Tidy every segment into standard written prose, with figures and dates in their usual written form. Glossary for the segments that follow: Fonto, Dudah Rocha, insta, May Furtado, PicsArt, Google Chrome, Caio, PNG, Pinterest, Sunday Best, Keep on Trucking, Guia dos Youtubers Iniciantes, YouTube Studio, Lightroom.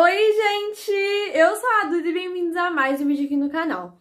Oi, gente! Eu sou a Duda e bem-vindos a mais um vídeo aqui no canal.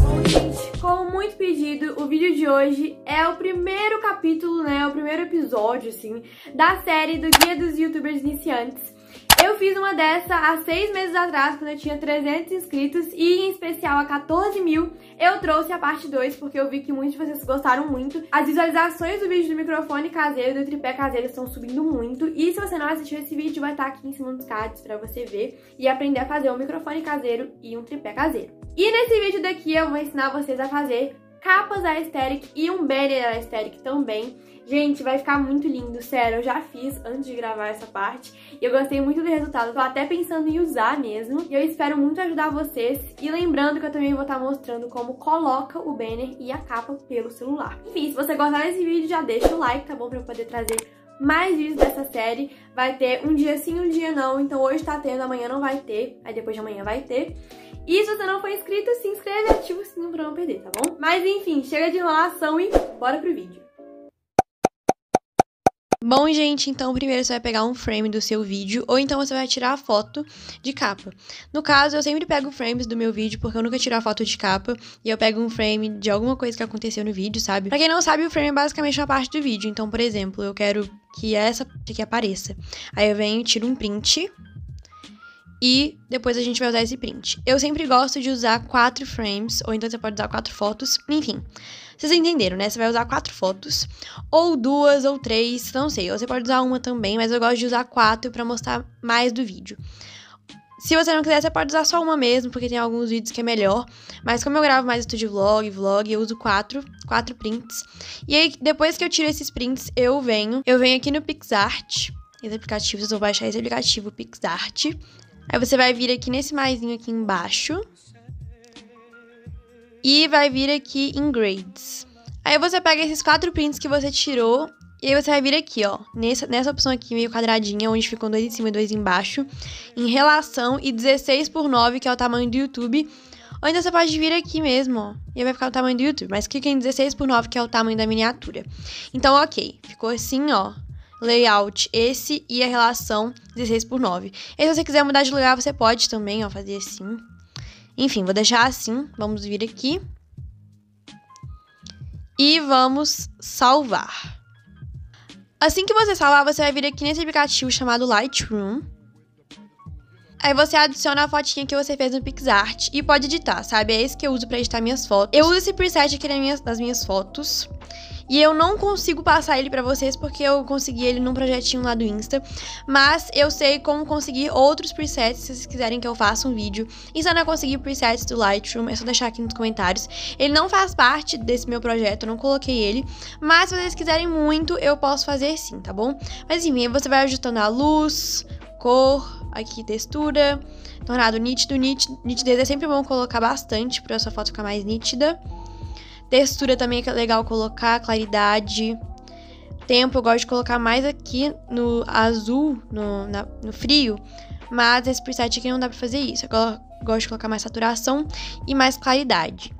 Bom, gente, como muito pedido, o vídeo de hoje é o primeiro capítulo, né, o primeiro episódio, assim, da série do Guia dos Youtubers Iniciantes. Eu fiz uma dessa há 6 meses atrás, quando eu tinha 300 inscritos, e em especial a 14 mil eu trouxe a parte 2, porque eu vi que muitos de vocês gostaram muito. As visualizações do vídeo do microfone caseiro, do tripé caseiro, estão subindo muito. E se você não assistiu esse vídeo, vai estar aqui em cima dos cards pra você ver e aprender a fazer um microfone caseiro e um tripé caseiro. E nesse vídeo daqui eu vou ensinar vocês a fazer capas da aesthetic e um banner da aesthetic também. Gente, vai ficar muito lindo, sério, eu já fiz antes de gravar essa parte e eu gostei muito do resultado, tô até pensando em usar mesmo. E eu espero muito ajudar vocês. E lembrando que eu também vou estar mostrando como coloca o banner e a capa pelo celular. Enfim, se você gostar desse vídeo, já deixa o like, tá bom? Pra eu poder trazer mais vídeos dessa série. Vai ter um dia sim, um dia não, então hoje tá tendo, amanhã não vai ter, aí depois de amanhã vai ter. E se você não for inscrito, se inscreve e ativa o sininho pra não perder, tá bom? Mas enfim, chega de enrolação e bora pro vídeo. Bom, gente, então primeiro você vai pegar um frame do seu vídeo, ou então você vai tirar a foto de capa. No caso, eu sempre pego frames do meu vídeo, porque eu nunca tiro a foto de capa, e eu pego um frame de alguma coisa que aconteceu no vídeo, sabe? Pra quem não sabe, o frame é basicamente uma parte do vídeo. Então, por exemplo, eu quero que essa parte aqui apareça. Aí eu venho, tiro um print, e depois a gente vai usar esse print. Eu sempre gosto de usar 4 frames, ou então você pode usar 4 fotos, enfim. Vocês entenderam, né? Você vai usar 4 fotos, ou 2, ou 3, não sei. Ou você pode usar uma também, mas eu gosto de usar 4 pra mostrar mais do vídeo. Se você não quiser, você pode usar só uma mesmo, porque tem alguns vídeos que é melhor. Mas como eu gravo mais estúdio vlog, eu uso 4 prints. E aí, depois que eu tiro esses prints, eu venho aqui no PicsArt, esse aplicativo, vocês vão baixar esse aplicativo, PicsArt. Aí você vai vir aqui nesse maisinho aqui embaixo e vai vir aqui em Grades. Aí você pega esses 4 prints que você tirou e aí você vai vir aqui, ó, nessa opção aqui meio quadradinha, onde ficam 2 em cima e 2 embaixo, em relação e 16:9, que é o tamanho do YouTube. Ou então você pode vir aqui mesmo, ó, e vai ficar o tamanho do YouTube, mas clica em 16:9, que é o tamanho da miniatura. Então, ok, ficou assim, ó. Layout esse e a relação 16:9. E se você quiser mudar de lugar, você pode também, ó, fazer assim. Enfim, vou deixar assim. Vamos vir aqui. E vamos salvar. Assim que você salvar, você vai vir aqui nesse aplicativo chamado Lightroom. Aí você adiciona a fotinha que você fez no PicsArt e pode editar, sabe? É esse que eu uso pra editar minhas fotos. Eu uso esse preset aqui nas minhas fotos. E eu não consigo passar ele pra vocês porque eu consegui ele num projetinho lá do Insta. Mas eu sei como conseguir outros presets, se vocês quiserem que eu faça um vídeo. E se eu não conseguir presets do Lightroom, é só deixar aqui nos comentários. Ele não faz parte desse meu projeto, eu não coloquei ele. Mas se vocês quiserem muito, eu posso fazer sim, tá bom? Mas enfim, você vai ajustando a luz, cor, aqui textura, tornado nítido. Nitidez é sempre bom colocar bastante pra sua foto ficar mais nítida. Textura também é legal colocar, claridade, tempo eu gosto de colocar mais aqui no azul, no frio, mas esse preset aqui não dá pra fazer isso, eu gosto de colocar mais saturação e mais claridade.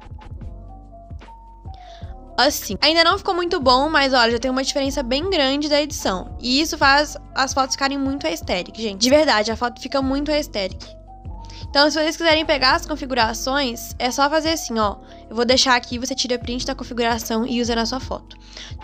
Assim, ainda não ficou muito bom, mas olha, já tem uma diferença bem grande da edição, e isso faz as fotos ficarem muito aesthetic, gente, de verdade, a foto fica muito aesthetic. Então, se vocês quiserem pegar as configurações, é só fazer assim, ó. Eu vou deixar aqui, você tira print da configuração e usa na sua foto.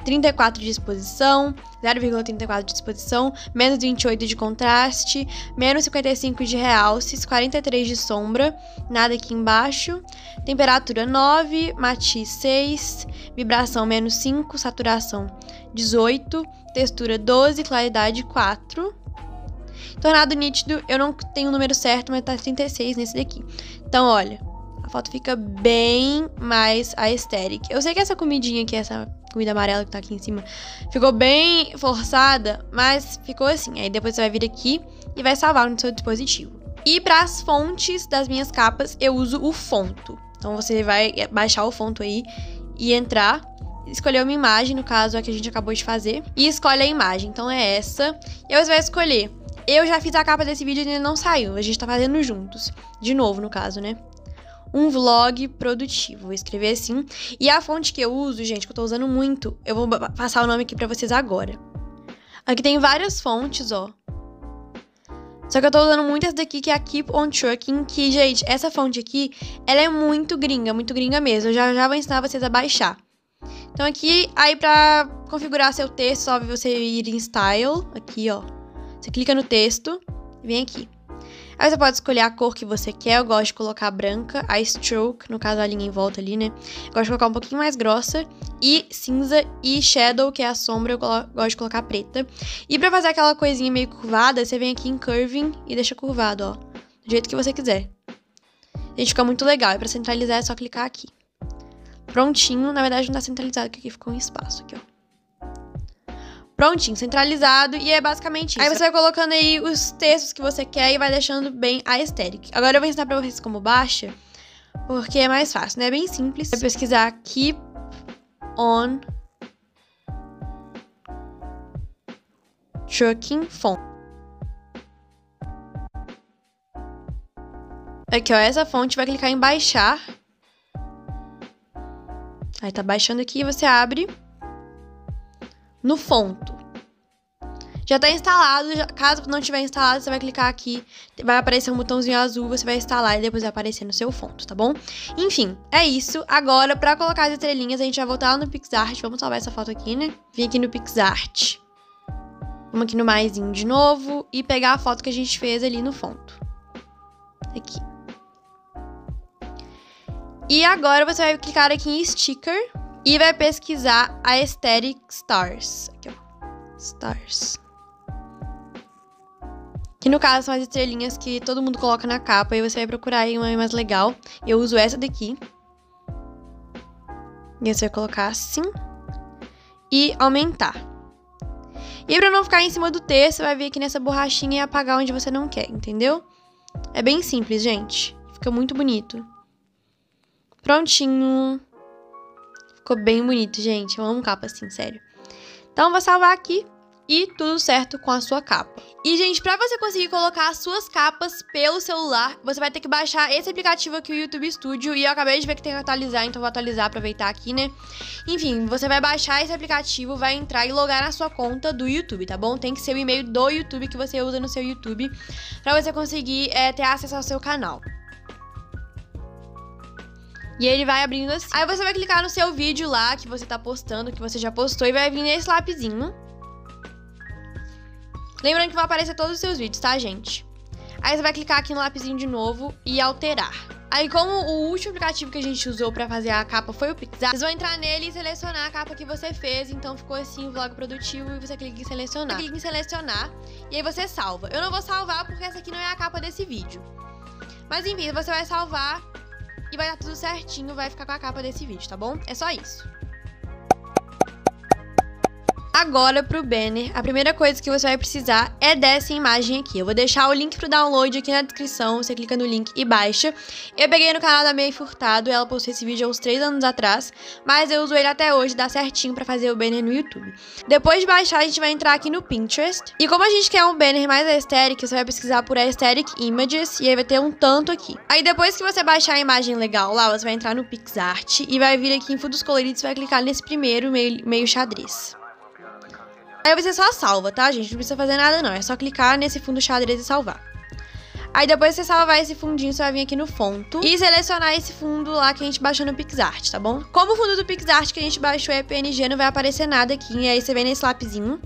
34 de exposição, 0,34 de exposição, menos 28 de contraste, menos 55 de realces, 43 de sombra, nada aqui embaixo. Temperatura 9, matiz 6, vibração menos 5, saturação 18, textura 12, claridade 4. Tornado nítido, eu não tenho o número certo, mas tá 36 nesse daqui. Então, olha, a foto fica bem mais aesthetic. Eu sei que essa comidinha aqui, essa comida amarela que tá aqui em cima, ficou bem forçada, mas ficou assim. Aí depois você vai vir aqui e vai salvar no seu dispositivo. E para as fontes das minhas capas, eu uso o Fonto. Então você vai baixar o Fonto aí e entrar, escolher uma imagem, no caso é a que a gente acabou de fazer, e escolhe a imagem. Então é essa. E aí você vai escolher. Eu já fiz a capa desse vídeo e ele não saiu, a gente tá fazendo juntos. De novo, no caso, né? um vlog produtivo, vou escrever assim. E a fonte que eu uso, gente, que eu tô usando muito, eu vou passar o nome aqui pra vocês agora. Aqui tem várias fontes, ó. Só que eu tô usando muito essa daqui, que é a Keep on Trucking, que, gente, essa fonte aqui, ela é muito gringa mesmo. Eu já vou ensinar vocês a baixar. Então aqui, aí pra configurar seu texto, só você ir em Style, aqui, ó. Você clica no texto e vem aqui. Aí você pode escolher a cor que você quer. Eu gosto de colocar branca, a stroke, no caso a linha em volta ali, né? Eu gosto de colocar um pouquinho mais grossa. E cinza e shadow, que é a sombra, eu gosto de colocar preta. E pra fazer aquela coisinha meio curvada, você vem aqui em curving e deixa curvado, ó. Do jeito que você quiser. Gente, fica muito legal. E pra centralizar é só clicar aqui. Prontinho. Na verdade não tá centralizado, porque aqui ficou um espaço, aqui, ó. Prontinho, centralizado, e é basicamente isso. Aí você vai colocando aí os textos que você quer e vai deixando bem a aesthetic. Agora eu vou ensinar pra vocês como baixa, porque é mais fácil, né? É bem simples. Vai pesquisar Keep on Trucking Font. Aqui, ó, essa fonte, vai clicar em baixar. Aí tá baixando aqui e você abre no Fonto. Já tá instalado, caso não tiver instalado, você vai clicar aqui, vai aparecer um botãozinho azul, você vai instalar e depois vai aparecer no seu Fonto, tá bom? Enfim, é isso. Agora, pra colocar as estrelinhas, a gente vai voltar lá no PicsArt, vamos salvar essa foto aqui, né? Vim aqui no PicsArt, vamos aqui no maisinho de novo e pegar a foto que a gente fez ali no Fonto. Aqui. E agora você vai clicar aqui em Sticker, e vai pesquisar a aesthetic stars. Aqui, ó. Stars. Que no caso são as estrelinhas que todo mundo coloca na capa. E você vai procurar aí uma mais legal. Eu uso essa daqui. E você vai colocar assim. E aumentar. E pra não ficar em cima do texto, você vai vir aqui nessa borrachinha e apagar onde você não quer, entendeu? É bem simples, gente. Fica muito bonito. Prontinho. Ficou bem bonito, gente. Eu amo capa assim, sério. Então, vou salvar aqui e tudo certo com a sua capa. E, gente, pra você conseguir colocar as suas capas pelo celular, você vai ter que baixar esse aplicativo aqui, o YouTube Studio. E eu acabei de ver que tem que atualizar, então vou atualizar, aproveitar aqui, né? Enfim, você vai baixar esse aplicativo, vai entrar e logar na sua conta do YouTube, tá bom? Tem que ser o e-mail do YouTube que você usa no seu YouTube pra você conseguir ter acesso ao seu canal. E ele vai abrindo assim. Aí você vai clicar no seu vídeo lá que você tá postando, que você já postou, e vai vir nesse lapisinho. Lembrando que vai aparecer todos os seus vídeos, tá, gente? Aí você vai clicar aqui no lapisinho de novo e alterar. Aí, como o último aplicativo que a gente usou pra fazer a capa foi o PicsArt, vocês vão entrar nele e selecionar a capa que você fez. Então ficou assim o vlog produtivo e você clica em selecionar. Clica em selecionar e aí você salva. Eu não vou salvar porque essa aqui não é a capa desse vídeo. Mas enfim, você vai salvar. E vai dar tudo certinho, vai ficar com a capa desse vídeo, tá bom? É só isso. Agora, pro banner, a primeira coisa que você vai precisar é dessa imagem aqui. Eu vou deixar o link pro download aqui na descrição, você clica no link e baixa. Eu peguei no canal da May Furtado, ela postou esse vídeo há uns 3 anos atrás, mas eu uso ele até hoje, dá certinho pra fazer o banner no YouTube. Depois de baixar, a gente vai entrar aqui no Pinterest. E como a gente quer um banner mais aesthetic, você vai pesquisar por aesthetic images e aí vai ter um tanto aqui. Aí depois que você baixar a imagem legal lá, você vai entrar no PicsArt e vai vir aqui em fundos coloridos e vai clicar nesse primeiro meio xadrez. Aí você só salva, tá, gente? Não precisa fazer nada, não. É só clicar nesse fundo xadrez e salvar. Aí depois que você salvar esse fundinho, você vai vir aqui no Fonto e selecionar esse fundo lá que a gente baixou no PicsArt, tá bom? Como o fundo do PicsArt que a gente baixou é PNG, não vai aparecer nada aqui. E aí você vem nesse lapisinho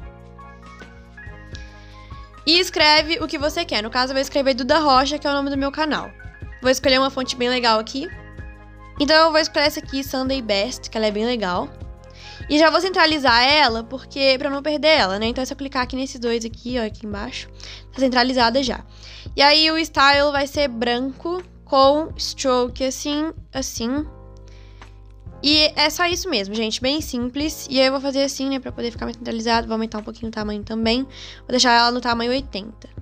e escreve o que você quer. No caso, eu vou escrever Dudah Rocha, que é o nome do meu canal. Vou escolher uma fonte bem legal aqui. Então eu vou escolher essa aqui, Sunday Best, que ela é bem legal. E já vou centralizar ela, porque pra não perder ela, né? Então é só clicar aqui nesses dois aqui, ó, aqui embaixo. Tá centralizada já. E aí o style vai ser branco com stroke assim, assim. E é só isso mesmo, gente. Bem simples. E aí eu vou fazer assim, né? Pra poder ficar mais centralizado. Vou aumentar um pouquinho o tamanho também. Vou deixar ela no tamanho 80.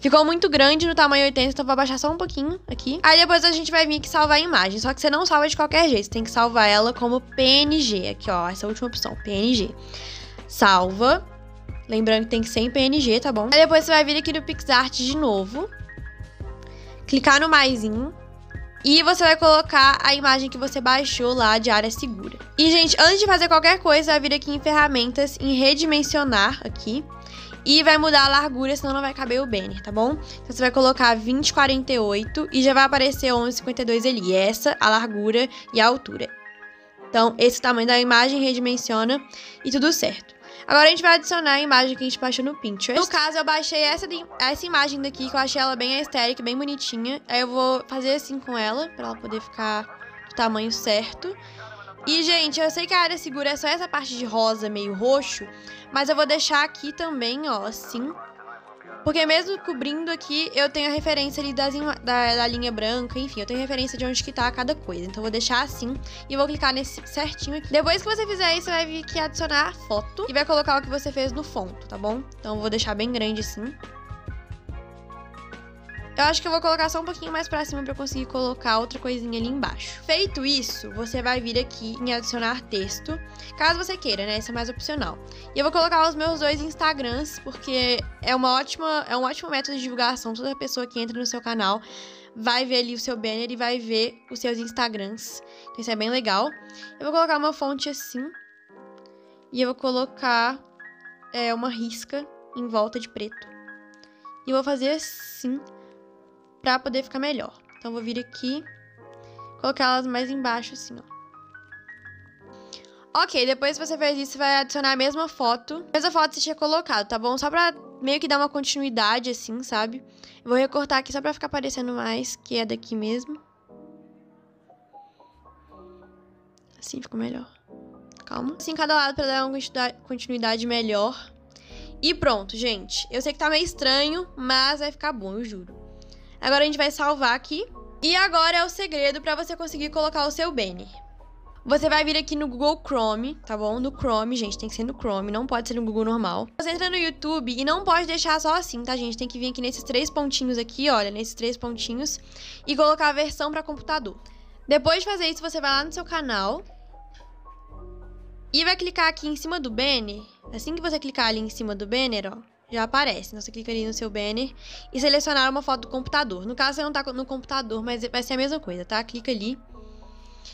Ficou muito grande no tamanho 80, então vou abaixar só um pouquinho aqui. Aí depois a gente vai vir aqui salvar a imagem, só que você não salva de qualquer jeito, você tem que salvar ela como PNG, aqui ó, essa última opção, PNG. Salva, lembrando que tem que ser em PNG, tá bom? Aí depois você vai vir aqui no PicsArt de novo, clicar no maisinho e você vai colocar a imagem que você baixou lá de área segura. E, gente, antes de fazer qualquer coisa, vai vir aqui em ferramentas, em redimensionar aqui. E vai mudar a largura, senão não vai caber o banner, tá bom? Então você vai colocar 20,48 e já vai aparecer 11,52 ali. Essa, a largura e a altura. Então, esse tamanho da imagem redimensiona e tudo certo. Agora a gente vai adicionar a imagem que a gente baixou no Pinterest. No caso, eu baixei essa imagem daqui, que eu achei ela bem estética, bem bonitinha. Aí eu vou fazer assim com ela, pra ela poder ficar do tamanho certo. E, gente, eu sei que a área segura é só essa parte de rosa meio roxo, mas eu vou deixar aqui também, ó, assim. Porque mesmo cobrindo aqui, eu tenho a referência ali da linha branca, enfim, eu tenho referência de onde que tá cada coisa. Então eu vou deixar assim e vou clicar nesse certinho aqui. Depois que você fizer isso, você vai vir aqui adicionar foto e vai colocar o que você fez no Fonto, tá bom? Então eu vou deixar bem grande assim. Eu acho que eu vou colocar só um pouquinho mais pra cima pra eu conseguir colocar outra coisinha ali embaixo. Feito isso, você vai vir aqui em adicionar texto, caso você queira, né? Isso é mais opcional. E eu vou colocar os meus dois Instagrams, porque é um ótimo método de divulgação. Toda pessoa que entra no seu canal vai ver ali o seu banner e vai ver os seus Instagrams. Então isso é bem legal. Eu vou colocar uma fonte assim. E eu vou colocar uma risca em volta de preto. E eu vou fazer assim, pra poder ficar melhor. Então eu vou vir aqui, colocar elas mais embaixo assim, ó. Ok, depois que você fez isso, você vai adicionar a mesma foto. A mesma foto que você tinha colocado, tá bom? Só pra meio que dar uma continuidade assim, sabe? Eu vou recortar aqui só pra ficar aparecendo mais, que é daqui mesmo. Assim ficou melhor. Calma. Assim cada lado pra dar uma continuidade melhor. E pronto, gente. Eu sei que tá meio estranho, mas vai ficar bom, eu juro. Agora a gente vai salvar aqui. E agora é o segredo para você conseguir colocar o seu banner. Você vai vir aqui no Google Chrome, tá bom? No Chrome, gente, tem que ser no Chrome, não pode ser no Google normal. Você entra no YouTube e não pode deixar só assim, tá, gente? Tem que vir aqui nesses três pontinhos aqui, olha, nesses três pontinhos. E colocar a versão para computador. Depois de fazer isso, você vai lá no seu canal. E vai clicar aqui em cima do banner. Assim que você clicar ali em cima do banner, ó, já aparece. Então você clica ali no seu banner e selecionar uma foto do computador. No caso, você não tá no computador, mas vai ser a mesma coisa, tá? Clica ali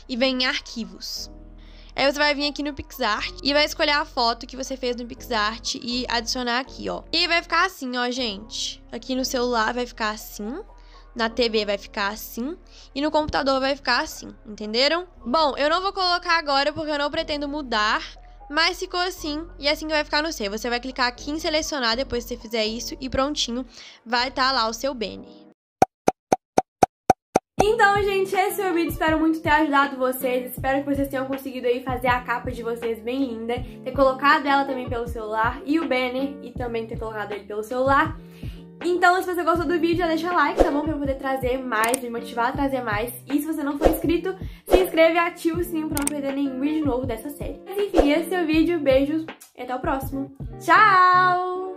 e vem em arquivos. Aí você vai vir aqui no PicsArt e vai escolher a foto que você fez no PicsArt e adicionar aqui, ó. E vai ficar assim, ó, gente. Aqui no celular vai ficar assim. Na TV vai ficar assim e no computador vai ficar assim, entenderam? Bom, eu não vou colocar agora porque eu não pretendo mudar. Mas ficou assim, e é assim que vai ficar no seu. Você vai clicar aqui em selecionar depois que você fizer isso e prontinho, vai estar lá o seu banner. Então, gente, esse é o vídeo, espero muito ter ajudado vocês, espero que vocês tenham conseguido aí fazer a capa de vocês bem linda, ter colocado ela também pelo celular e o banner, e também ter colocado ele pelo celular. Então, se você gostou do vídeo, já deixa like, tá bom? Pra eu poder trazer mais, me motivar a trazer mais. E se você não for inscrito, se inscreve e ativa o sininho pra não perder nenhum vídeo novo dessa série. Mas enfim, esse é o vídeo, beijos e até o próximo. Tchau!